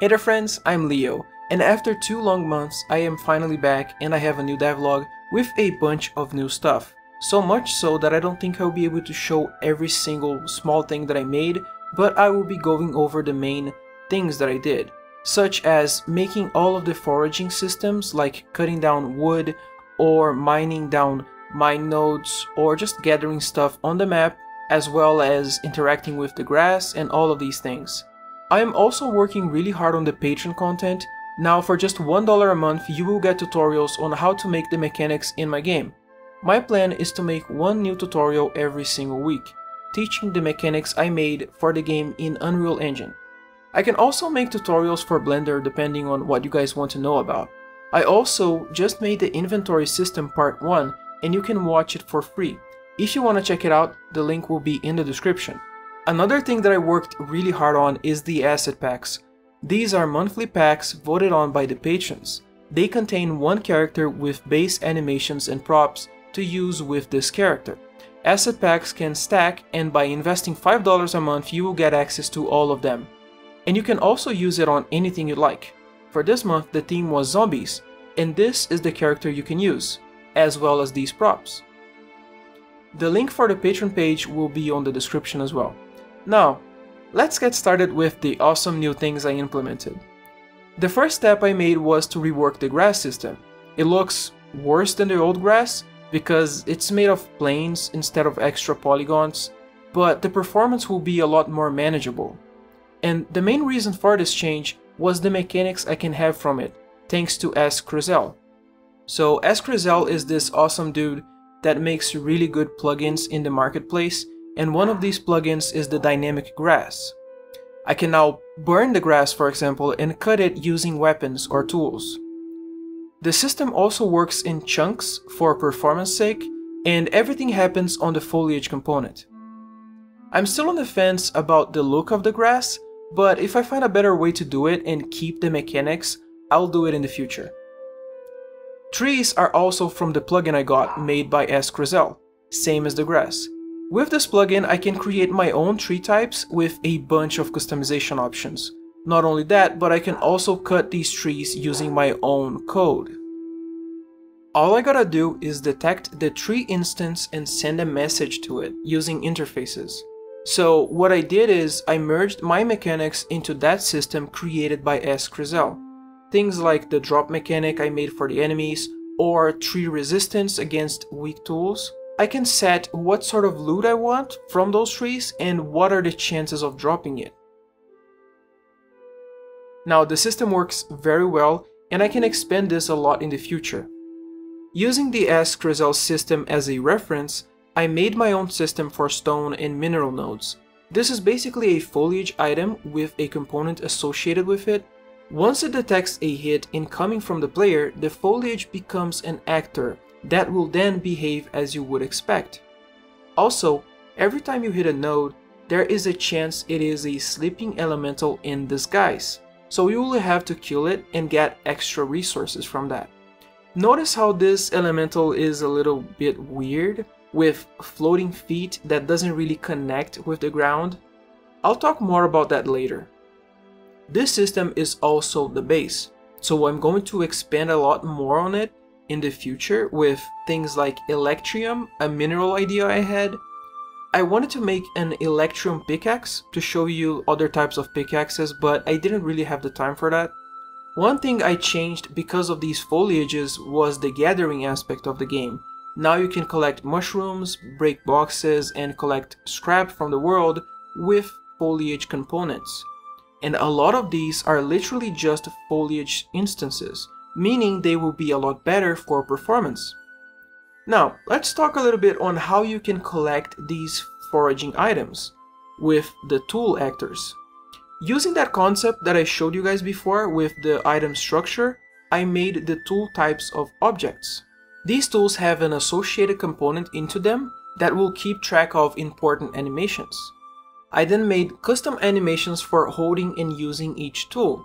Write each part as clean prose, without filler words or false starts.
Hey there friends, I'm Leo, and after 2 long months I am finally back and I have a new devlog with a bunch of new stuff. So much so that I don't think I'll be able to show every single small thing that I made, but I will be going over the main things that I did, such as making all of the foraging systems like cutting down wood or mining down mine nodes or just gathering stuff on the map, as well as interacting with the grass and all of these things. I am also working really hard on the Patreon content. Now for just $1 a month you will get tutorials on how to make the mechanics in my game. My plan is to make one new tutorial every single week, teaching the mechanics I made for the game in Unreal Engine. I can also make tutorials for Blender depending on what you guys want to know about. I also just made the inventory system part 1 and you can watch it for free. If you want to check it out, the link will be in the description. Another thing that I worked really hard on is the asset packs. These are monthly packs voted on by the patrons. They contain one character with base animations and props to use with this character. Asset packs can stack, and by investing $5 a month you will get access to all of them. And you can also use it on anything you like. For this month the theme was zombies, and this is the character you can use, as well as these props. The link for the Patreon page will be on the description as well. Now, let's get started with the awesome new things I implemented. The first step I made was to rework the grass system. It looks worse than the old grass because it's made of planes instead of extra polygons, but the performance will be a lot more manageable. And the main reason for this change was the mechanics I can have from it, thanks to S. Crizel. So S. Crisale is this awesome dude that makes really good plugins in the marketplace, and one of these plugins is the dynamic grass. I can now burn the grass, for example, and cut it using weapons or tools. The system also works in chunks for performance sake, and everything happens on the foliage component. I'm still on the fence about the look of the grass, but if I find a better way to do it and keep the mechanics, I'll do it in the future. Trees are also from the plugin I got, made by S. Crisale, same as the grass. With this plugin I can create my own tree types with a bunch of customization options. Not only that, but I can also cut these trees using my own code. All I gotta do is detect the tree instance and send a message to it using interfaces. So what I did is I merged my mechanics into that system created by S. Crisale. Things like the drop mechanic I made for the enemies, or tree resistance against weak tools. I can set what sort of loot I want from those trees and what are the chances of dropping it. Now the system works very well and I can expand this a lot in the future. Using the S. Crisale system as a reference, I made my own system for stone and mineral nodes. This is basically a foliage item with a component associated with it. Once it detects a hit incoming from the player, the foliage becomes an actor that will then behave as you would expect. Also, every time you hit a node, there is a chance it is a sleeping elemental in disguise, so you will have to kill it and get extra resources from that. Notice how this elemental is a little bit weird, with floating feet that doesn't really connect with the ground. I'll talk more about that later. This system is also the base, so I'm going to expand a lot more on it in the future with things like Electrium, a mineral idea I had. I wanted to make an Electrium pickaxe to show you other types of pickaxes, but I didn't really have the time for that. One thing I changed because of these foliages was the gathering aspect of the game. Now you can collect mushrooms, break boxes, and collect scrap from the world with foliage components. And a lot of these are literally just foliage instances, meaning they will be a lot better for performance. Now, let's talk a little bit on how you can collect these foraging items with the tool actors. Using that concept that I showed you guys before with the item structure, I made the tool types of objects. These tools have an associated component into them that will keep track of important animations. I then made custom animations for holding and using each tool.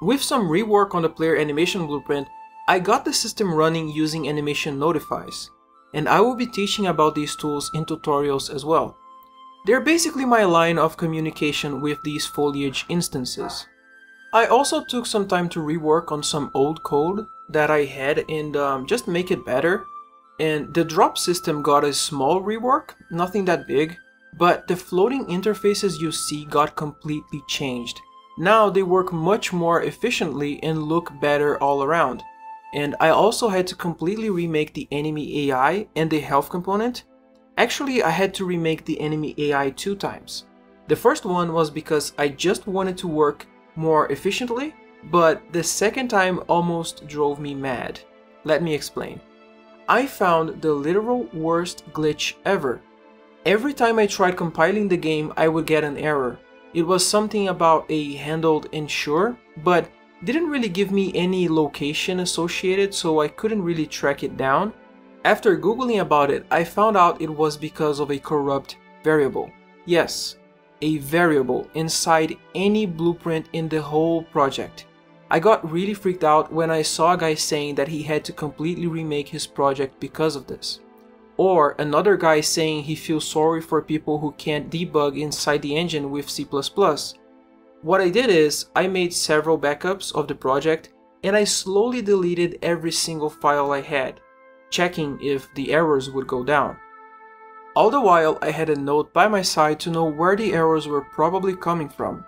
With some rework on the player animation blueprint, I got the system running using animation notifies, and I will be teaching about these tools in tutorials as well. They're basically my line of communication with these foliage instances. I also took some time to rework on some old code that I had and just make it better. And the drop system got a small rework, nothing that big, but the floating interfaces you see got completely changed. Now they work much more efficiently and look better all around. And I also had to completely remake the enemy AI and the health component. Actually, I had to remake the enemy AI 2 times. The first one was because I just wanted to work more efficiently, but the second time almost drove me mad. Let me explain. I found the literal worst glitch ever. Every time I tried compiling the game, I would get an error. It was something about a handled ensure, but didn't really give me any location associated, so I couldn't really track it down. After Googling about it, I found out it was because of a corrupt variable. Yes, a variable inside any blueprint in the whole project. I got really freaked out when I saw a guy saying that he had to completely remake his project because of this. Or another guy saying he feels sorry for people who can't debug inside the engine with C++. What I did is, I made several backups of the project and I slowly deleted every single file I had, checking if the errors would go down. All the while, I had a note by my side to know where the errors were probably coming from.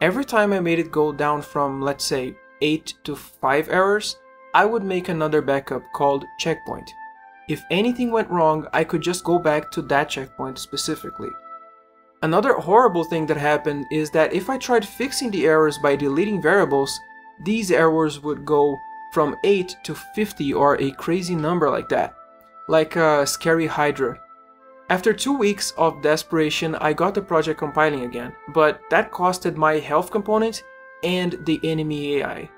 Every time I made it go down from, let's say, 8 to 5 errors, I would make another backup called checkpoint. If anything went wrong, I could just go back to that checkpoint specifically. Another horrible thing that happened is that if I tried fixing the errors by deleting variables, these errors would go from 8 to 50 or a crazy number like that, like a scary hydra. After 2 weeks of desperation, I got the project compiling again, but that costed my health component and the enemy AI.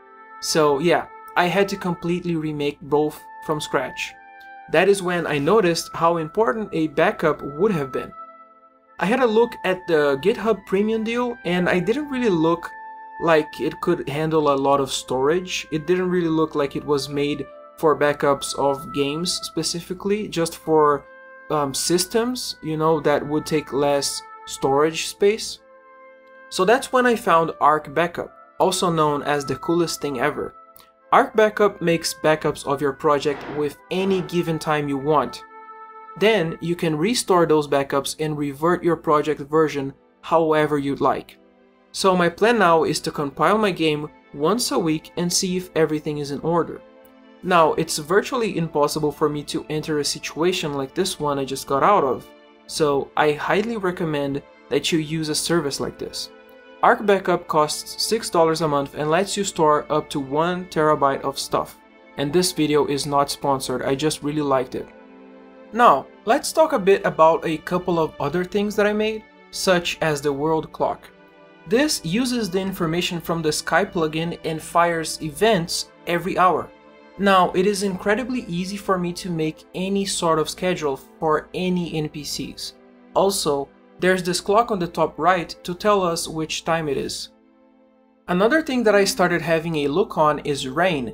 So yeah, I had to completely remake both from scratch. That is when I noticed how important a backup would have been. I had a look at the GitHub Premium deal and I didn't really look like it could handle a lot of storage. It didn't really look like it was made for backups of games specifically, just for systems, you know, that would take less storage space. So that's when I found Arc Backup, also known as the coolest thing ever. Arc Backup makes backups of your project with any given time you want. Then you can restore those backups and revert your project version however you'd like. So my plan now is to compile my game once a week and see if everything is in order. Now, it's virtually impossible for me to enter a situation like this one I just got out of, so I highly recommend that you use a service like this. Arc Backup costs $6 a month and lets you store up to 1 terabyte of stuff. And this video is not sponsored, I just really liked it. Now, let's talk a bit about a couple of other things that I made, such as the world clock. This uses the information from the Sky plugin and fires events every hour. Now, it is incredibly easy for me to make any sort of schedule for any NPCs. Also, there's this clock on the top right to tell us which time it is. Another thing that I started having a look on is rain.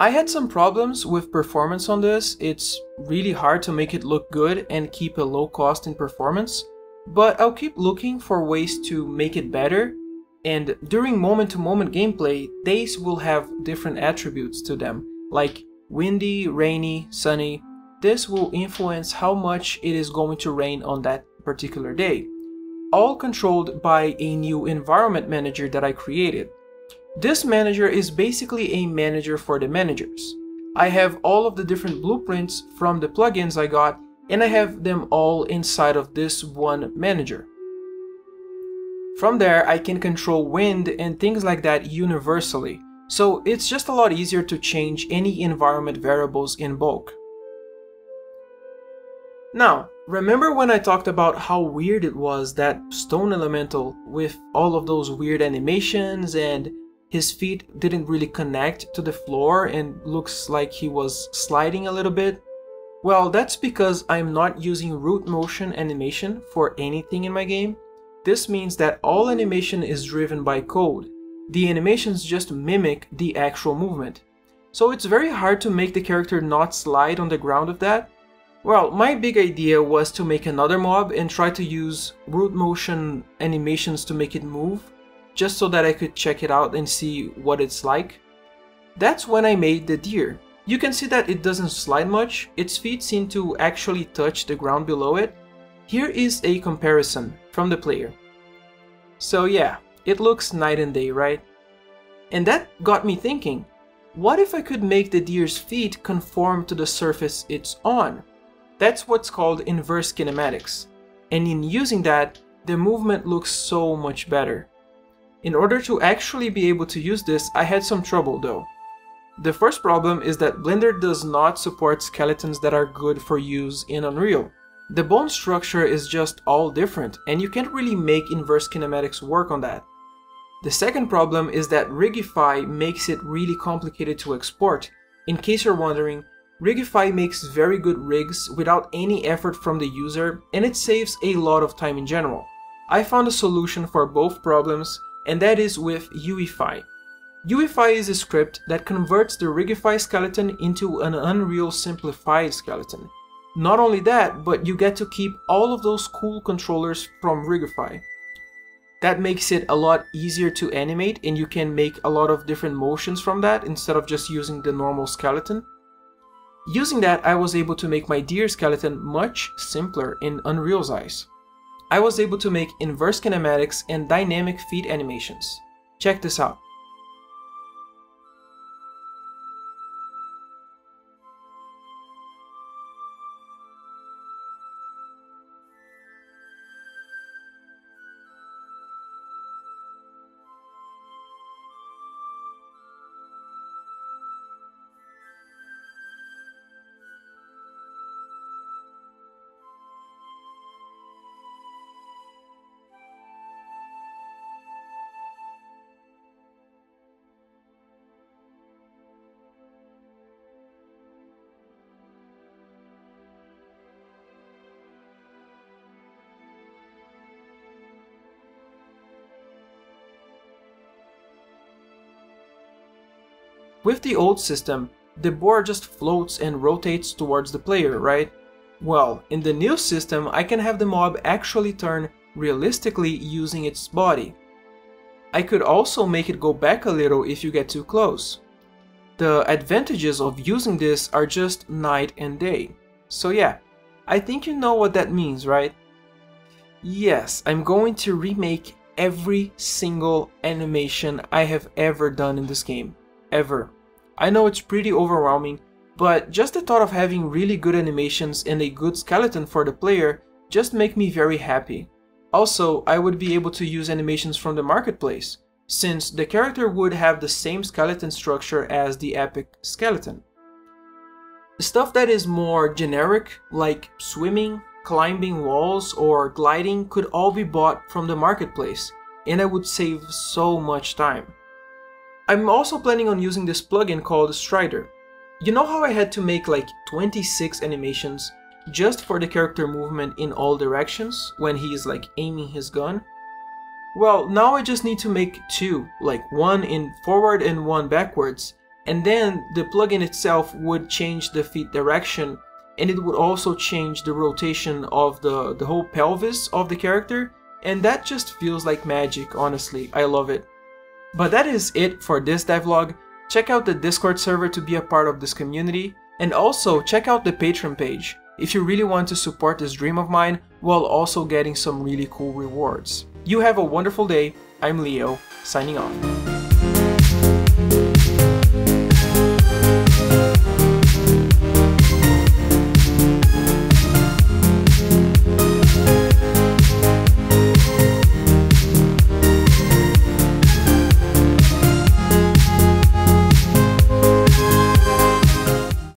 I had some problems with performance on this. It's really hard to make it look good and keep a low cost in performance, but I'll keep looking for ways to make it better, and during moment-to-moment gameplay, days will have different attributes to them, like windy, rainy, sunny. This will influence how much it is going to rain on that particular day, all controlled by a new environment manager that I created. This manager is basically a manager for the managers. I have all of the different blueprints from the plugins I got, and I have them all inside of this one manager. From there, I can control wind and things like that universally, so it's just a lot easier to change any environment variables in bulk. Now, remember when I talked about how weird it was that Stone Elemental, with all of those weird animations and his feet didn't really connect to the floor and looks like he was sliding a little bit? Well, that's because I'm not using root motion animation for anything in my game. This means that all animation is driven by code. The animations just mimic the actual movement. So it's very hard to make the character not slide on the ground of that. Well, my big idea was to make another mob and try to use root motion animations to make it move, just so that I could check it out and see what it's like. That's when I made the deer. You can see that it doesn't slide much, its feet seem to actually touch the ground below it. Here is a comparison from the player. So yeah, it looks night and day, right? And that got me thinking, what if I could make the deer's feet conform to the surface it's on? That's what's called inverse kinematics. And in using that, the movement looks so much better. In order to actually be able to use this, I had some trouble though. The first problem is that Blender does not support skeletons that are good for use in Unreal. The bone structure is just all different, and you can't really make inverse kinematics work on that. The second problem is that Rigify makes it really complicated to export. In case you're wondering, Rigify makes very good rigs without any effort from the user, and it saves a lot of time in general. I found a solution for both problems, and that is with UEFY. UEFY is a script that converts the Rigify skeleton into an Unreal simplified skeleton. Not only that, but you get to keep all of those cool controllers from Rigify. That makes it a lot easier to animate, and you can make a lot of different motions from that instead of just using the normal skeleton. Using that, I was able to make my deer skeleton much simpler in Unreal's eyes. I was able to make inverse kinematics and dynamic feed animations. Check this out. With the old system, the board just floats and rotates towards the player, right? Well, in the new system, I can have the mob actually turn realistically using its body. I could also make it go back a little if you get too close. The advantages of using this are just night and day. So yeah, I think you know what that means, right? Yes, I'm going to remake every single animation I have ever done in this game. Ever. I know it's pretty overwhelming, but just the thought of having really good animations and a good skeleton for the player just make me very happy. Also, I would be able to use animations from the marketplace, since the character would have the same skeleton structure as the epic skeleton. Stuff that is more generic, like swimming, climbing walls, or gliding, could all be bought from the marketplace, and I would save so much time. I'm also planning on using this plugin called Strider. You know how I had to make like 26 animations just for the character movement in all directions when he is like aiming his gun? Well, now I just need to make two, like one in forward and one backwards, and then the plugin itself would change the feet direction, and it would also change the rotation of the whole pelvis of the character, and that just feels like magic, honestly. I love it. But that is it for this devlog. Check out the Discord server to be a part of this community, and also check out the Patreon page if you really want to support this dream of mine while also getting some really cool rewards. You have a wonderful day. I'm Leo, signing off.